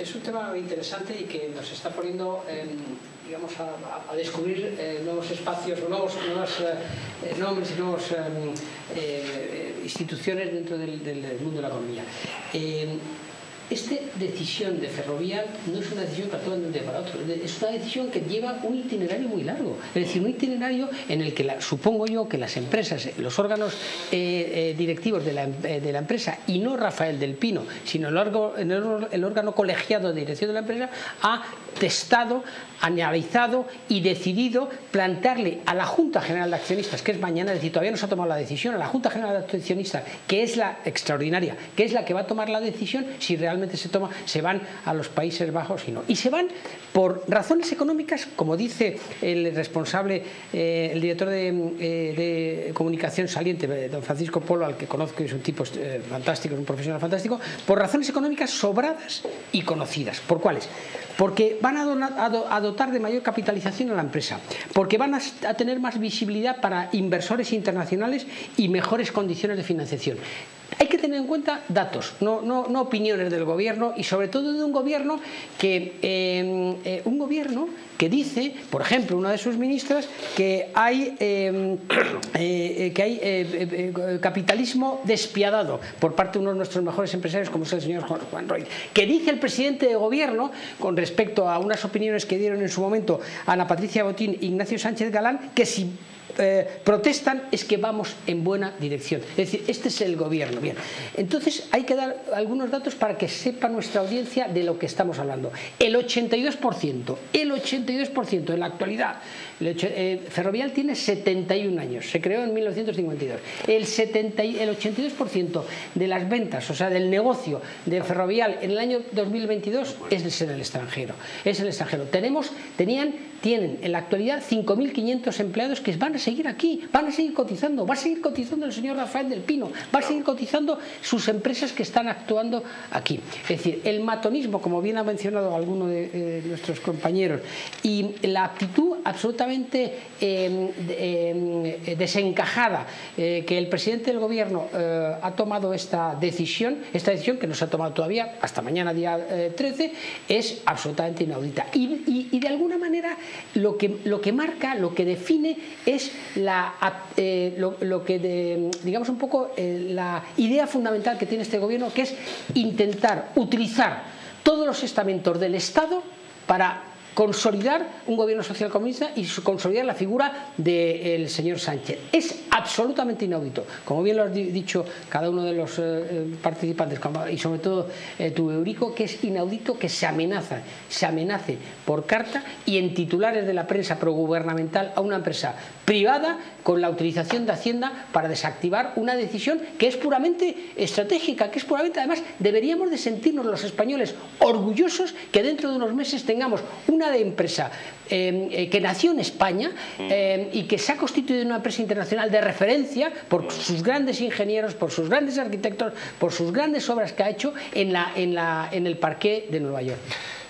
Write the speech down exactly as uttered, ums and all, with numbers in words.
Es un tema interesante y que nos está poniendo eh, digamos, a, a descubrir eh, nuevos espacios, nuevos, nuevos eh, nombres y nuevas eh, eh, instituciones dentro del, del mundo de la economía. Eh, Esta decisión de Ferrovial no es una decisión para todo el mundo y para otro, es una decisión que lleva un itinerario muy largo, es decir, un itinerario en el que la, supongo yo que las empresas, los órganos eh, eh, directivos de la, eh, de la empresa, y no Rafael del Pino, sino el, orgo, el, el órgano colegiado de dirección de la empresa, ha testado, analizado y decidido plantarle a la Junta General de Accionistas, que es mañana, es decir, todavía no se ha tomado la decisión, a la Junta General de Accionistas, que es la extraordinaria, que es la que va a tomar la decisión si realmente se toma, se van a los Países Bajos y no. Y se van por razones económicas, como dice el responsable, eh, el director de, eh, de comunicación saliente, don Francisco Polo, al que conozco, es un tipo eh, fantástico, es un profesional fantástico, por razones económicas sobradas y conocidas. ¿Por cuáles? Porque van a, donar, a, do, a dotar de mayor capitalización a la empresa, porque van a, a tener más visibilidad para inversores internacionales y mejores condiciones de financiación. Hay que tener en cuenta datos, no, no, no opiniones del gobierno, y sobre todo de un gobierno que eh, eh, un gobierno que dice, por ejemplo, una de sus ministras, que hay eh, eh, que hay eh, eh, capitalismo despiadado por parte de uno de nuestros mejores empresarios, como es el señor Juan Roig, que dice el presidente de gobierno con respecto a unas opiniones que dieron en su momento Ana Patricia Botín e Ignacio Sánchez Galán, que si Eh, protestan es que vamos en buena dirección. Es decir, este es el gobierno. Bien, entonces hay que dar algunos datos para que sepa nuestra audiencia de lo que estamos hablando. El ochenta y dos por ciento, el ochenta y dos por ciento en la actualidad, el, eh, Ferrovial tiene setenta y un años, se creó en mil novecientos cincuenta y dos. El, setenta, el ochenta y dos por ciento de las ventas, o sea, del negocio de Ferrovial en el año dos mil veintidós es en el extranjero. Es en el extranjero. Tenemos, tenían, tienen en la actualidad cinco mil quinientos empleados que van a seguir aquí, van a seguir cotizando, va a seguir cotizando el señor Rafael del Pino, va a seguir cotizando sus empresas que están actuando aquí. Es decir, el matonismo, como bien ha mencionado alguno de eh, nuestros compañeros, y la actitud absolutamente eh, de, eh, desencajada eh, que el presidente del gobierno eh, ha tomado esta decisión, esta decisión que no se ha tomado todavía hasta mañana día eh, trece, es absolutamente inaudita. Y, y, y de alguna manera lo que, lo que marca, lo que define es la, eh, lo, lo que de, digamos un poco eh, la idea fundamental que tiene este gobierno, que es intentar utilizar todos los estamentos del Estado para consolidar un gobierno socialcomunista y consolidar la figura del señor Sánchez. Es absolutamente inaudito, como bien lo has dicho cada uno de los eh, participantes, y sobre todo eh, tu Eurico, que es inaudito que se amenaza, se amenace por carta y en titulares de la prensa progubernamental a una empresa privada con la utilización de Hacienda para desactivar una decisión que es puramente estratégica, que es puramente, además, deberíamos de sentirnos los españoles orgullosos que dentro de unos meses tengamos una de empresa eh, que nació en España eh, y que se ha constituido en una empresa internacional de referencia por sus grandes ingenieros, por sus grandes arquitectos, por sus grandes obras que ha hecho en, la, en, la, en el parqué de Nueva York.